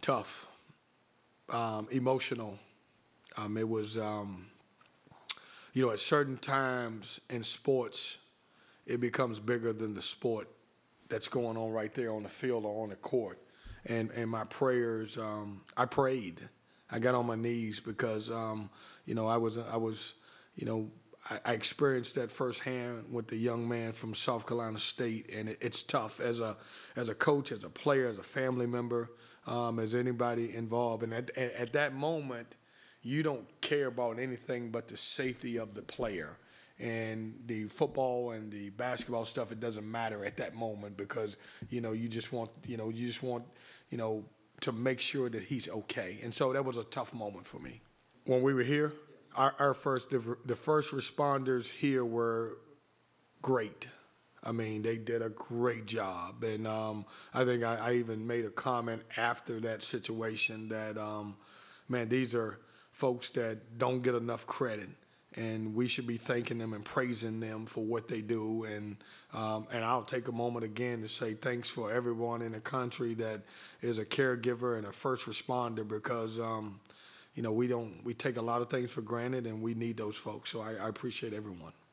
tough, emotional. It was, you know, at certain times in sports, it becomes bigger than the sport that's going on right there on the field or on the court. And my prayers, I prayed. I got on my knees because, you know, I was, you know, I experienced that firsthand with the young man from South Carolina State, and it's tough as a coach, as a player, as a family member, as anybody involved. And at that moment, you don't care about anything but the safety of the player. And the football and the basketball stuff, it doesn't matter at that moment because, you know, you just want to make sure that he's okay. And so that was a tough moment for me. When we were here, the first responders here were great. I mean, they did a great job. And I think I even made a comment after that situation that, man, these are folks that don't get enough credit. And we should be thanking them and praising them for what they do. And I'll take a moment again to say thanks for everyone in the country that is a caregiver and a first responder because, you know, we take a lot of things for granted and we need those folks. So I appreciate everyone.